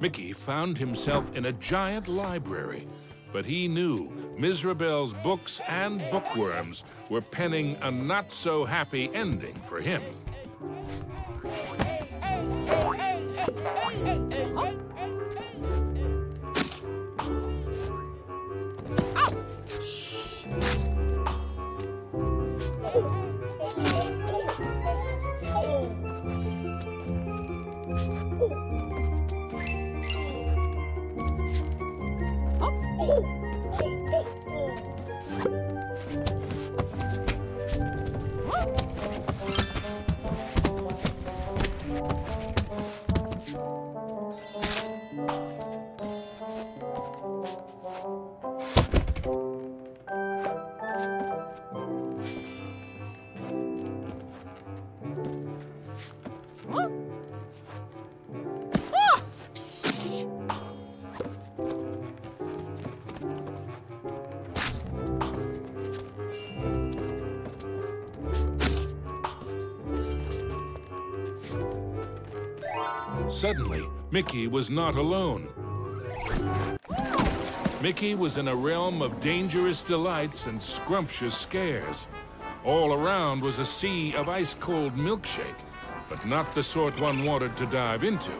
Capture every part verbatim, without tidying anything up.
Mickey found himself in a giant library, but he knew Mizrabel's books and bookworms were penning a not-so-happy ending for him. Suddenly, Mickey was not alone. Mickey was in a realm of dangerous delights and scrumptious scares. All around was a sea of ice-cold milkshake, but not the sort one wanted to dive into.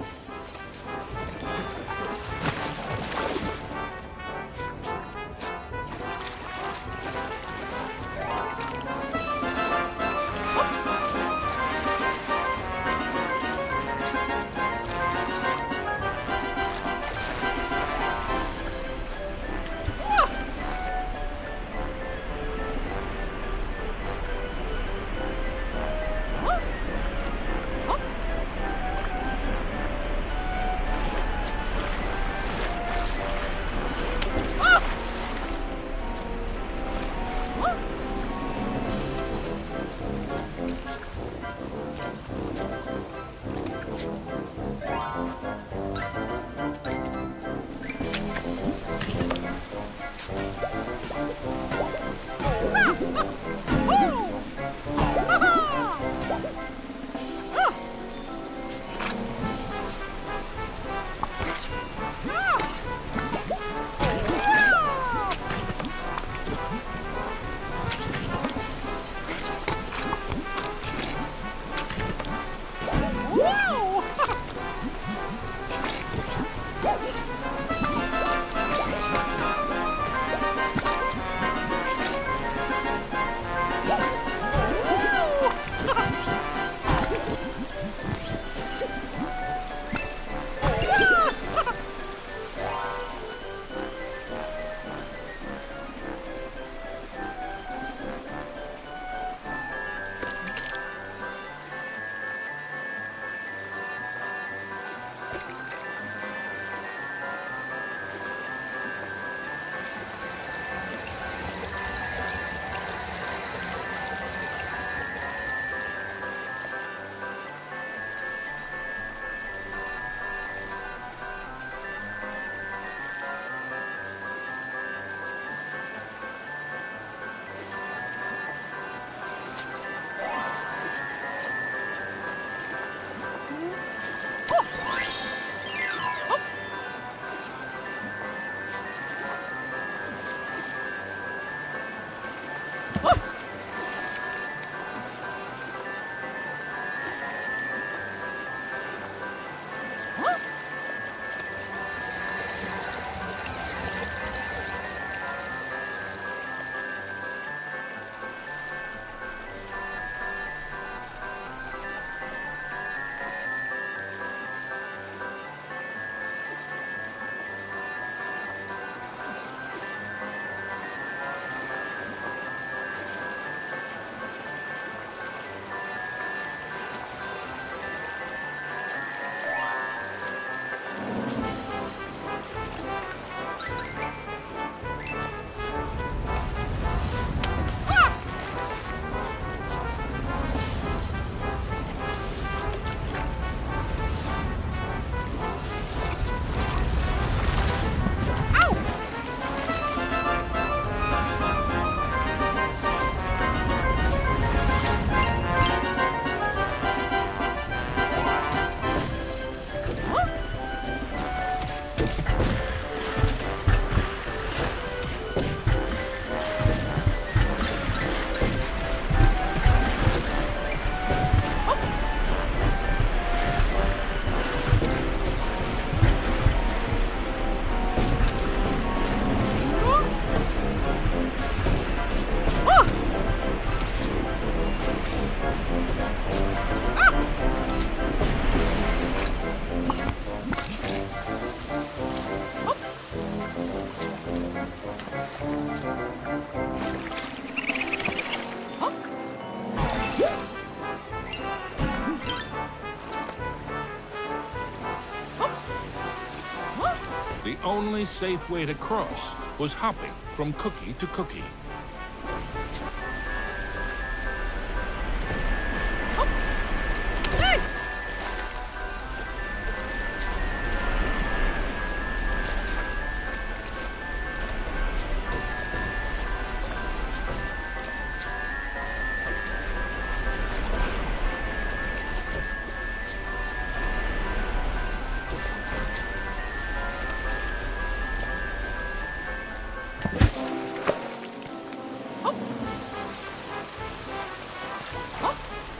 The only safe way to cross was hopping from cookie to cookie.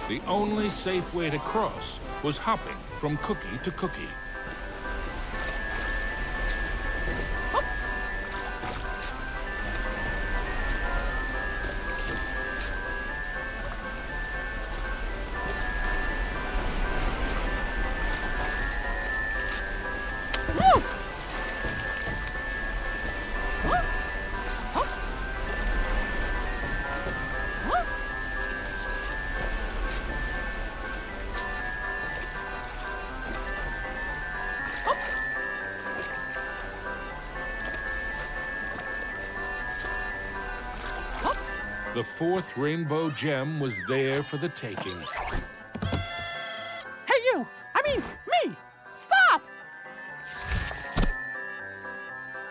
The only safe way to cross was hopping from cookie to cookie. The fourth rainbow gem was there for the taking. Hey, you! I mean, me! Stop!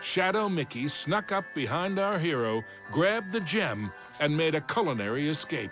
Shadow Mickey snuck up behind our hero, grabbed the gem, and made a culinary escape.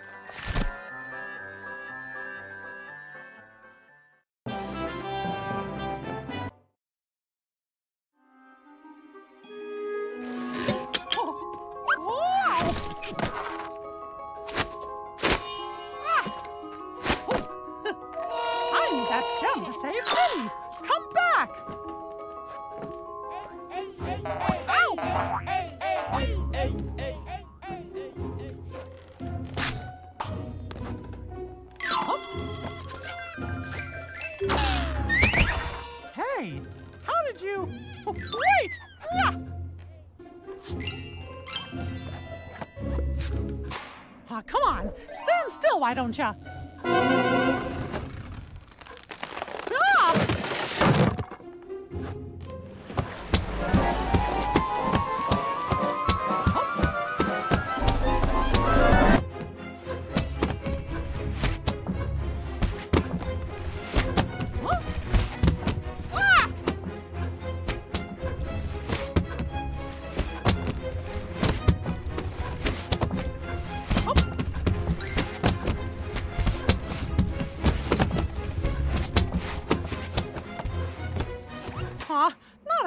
Oh, come on, stand still, why don't ya?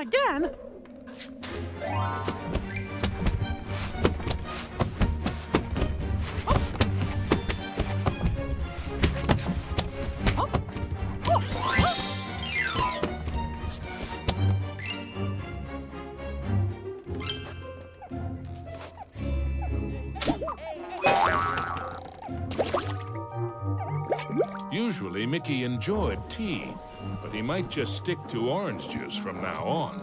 Again. Usually, Mickey enjoyed tea, but he might just stick to orange juice from now on.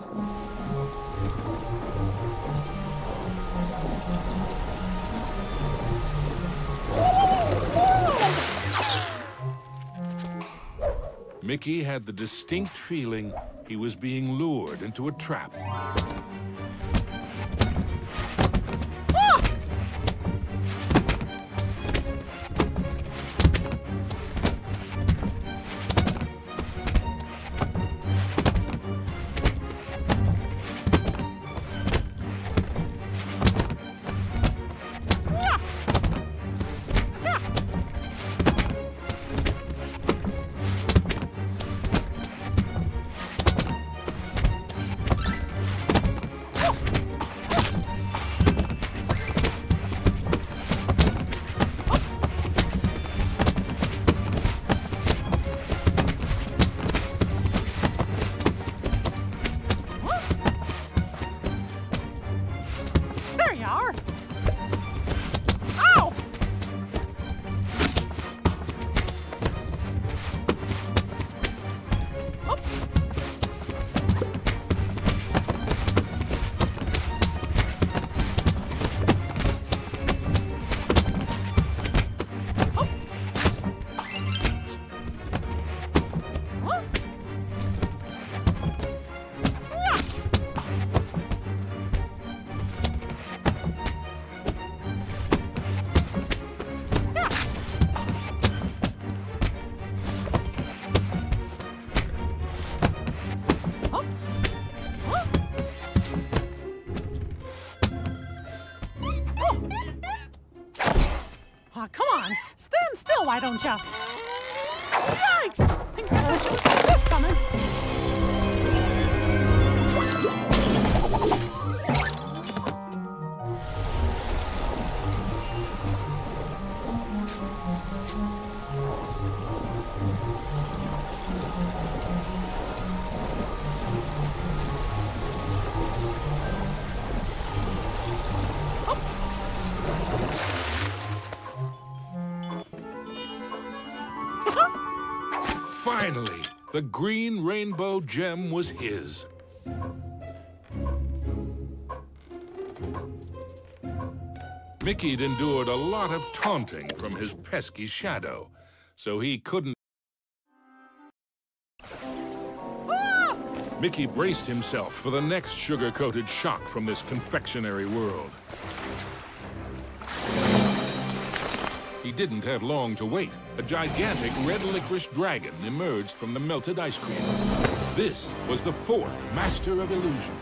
Mickey had the distinct feeling he was being lured into a trap. why don't ya? Yikes! I guess I should've seen this coming. Finally, the green rainbow gem was his. Mickey'd endured a lot of taunting from his pesky shadow, so he couldn't... Ah! Mickey braced himself for the next sugar-coated shock from this confectionery world. He didn't have long to wait. A gigantic red licorice dragon emerged from the melted ice cream. This was the fourth master of illusion.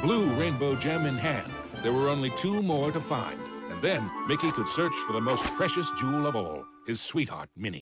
Blue rainbow gem in hand, there were only two more to find, and then Mickey could search for the most precious jewel of all, his sweetheart, Minnie.